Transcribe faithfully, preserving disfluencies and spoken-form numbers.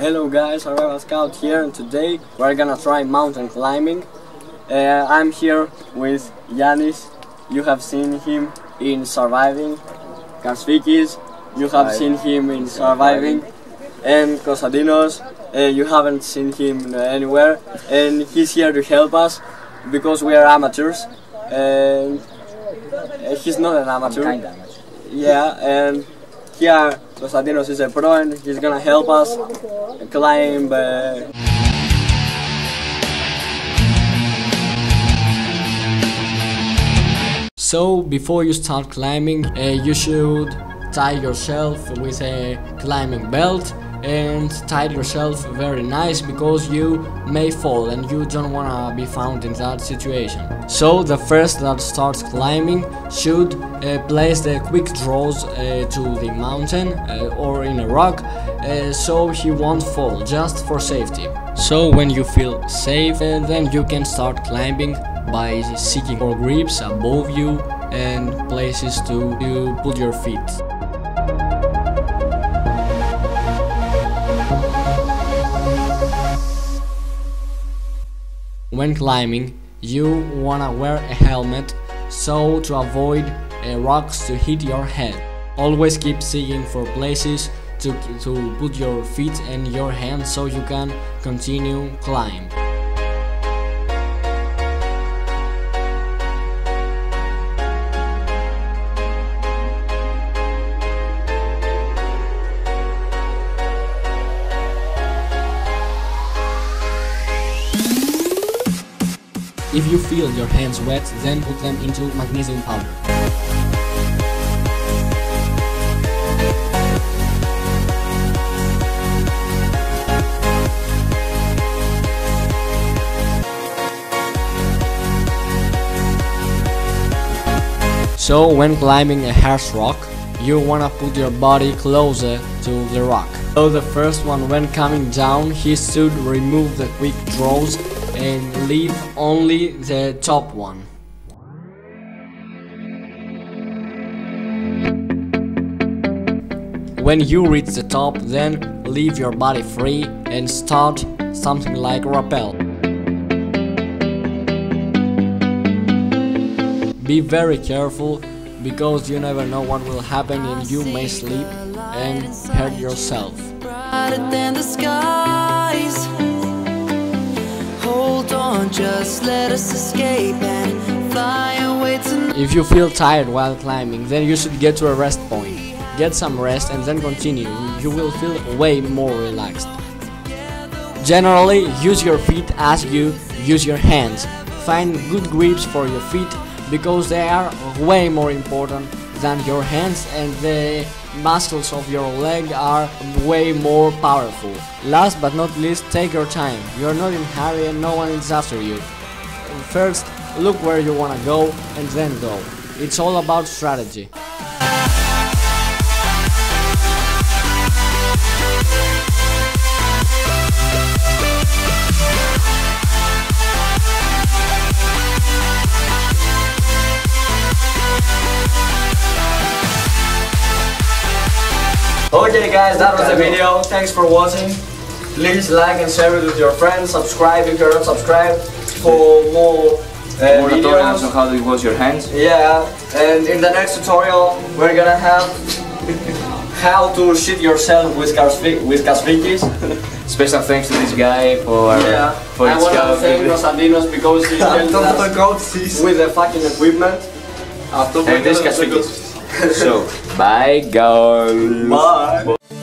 Hello guys, Survival Scout here, and today we're gonna try mountain climbing. Uh, I'm here with Yannis. You have seen him in Surviving Karsvikis. You have seen him in Surviving and Kosadinos. Uh, you haven't seen him anywhere, and he's here to help us because we are amateurs. And he's not an amateur. I'm kind of amateur. Yeah, and here Rosantinos is a pro and he's gonna help us climb. Uh... So before you start climbing, uh, you should tie yourself with a climbing belt and tie yourself very nice because you may fall and you don't wanna be found in that situation. So the first that starts climbing should uh, place the quick draws uh, to the mountain uh, or in a rock uh, so he won't fall, just for safety. So when you feel safe uh, then you can start climbing by seeking for grips above you and places to, to put your feet. When climbing, you wanna wear a helmet, so to avoid uh, rocks to hit your head. Always keep seeking for places to, to put your feet and your hands so you can continue climb. If you feel your hands wet, then put them into magnesium powder. So when climbing a harsh rock, you wanna put your body closer to the rock. So the first one, when coming down, he should remove the quick draws and leave only the top one. When you reach the top, then leave your body free and start something like rappel. Be very careful because you never know what will happen and you may sleep and hurt yourself. Just let us escape and fly away tonight. If you feel tired while climbing, then you should get to a rest point. Get some rest and then continue. You will feel way more relaxed. Generally, use your feet as you use your hands. Find good grips for your feet because they are way more important than your hands, and the muscles of your leg are way more powerful. Last but not least, take your time. You're not in a hurry and no one is after you. First, look where you wanna go and then go. It's all about strategy. Okay guys, that was the video. Thanks for watching. Please like and share it with your friends. Subscribe if you're not subscribed for more uh, more tutorials on how to wash your hands. Yeah, and in the next tutorial we're gonna have how to shit yourself with Karsvikis. With Karsvikis. Special thanks to this guy for yeah. for I his wanna thank Rosantinos because he helped us with the fucking equipment. And this Karsvikis. So, bye guys. Bye.